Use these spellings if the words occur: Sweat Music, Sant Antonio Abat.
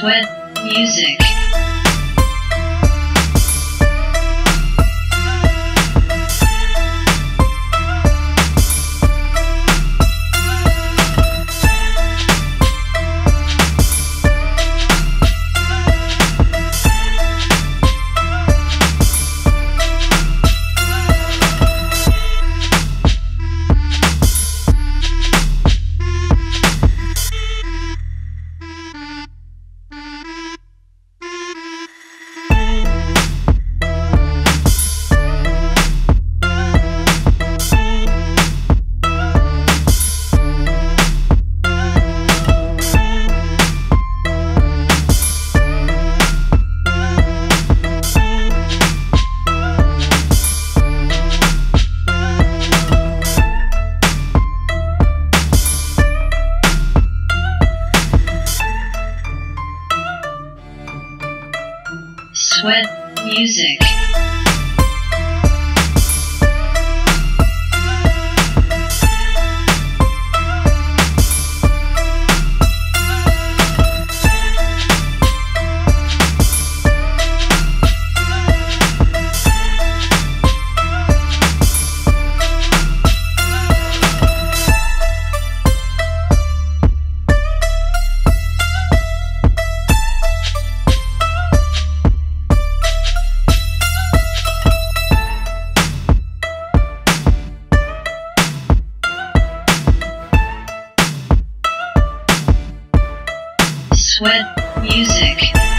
Sweat Music. Sweat Music. Sweat Music.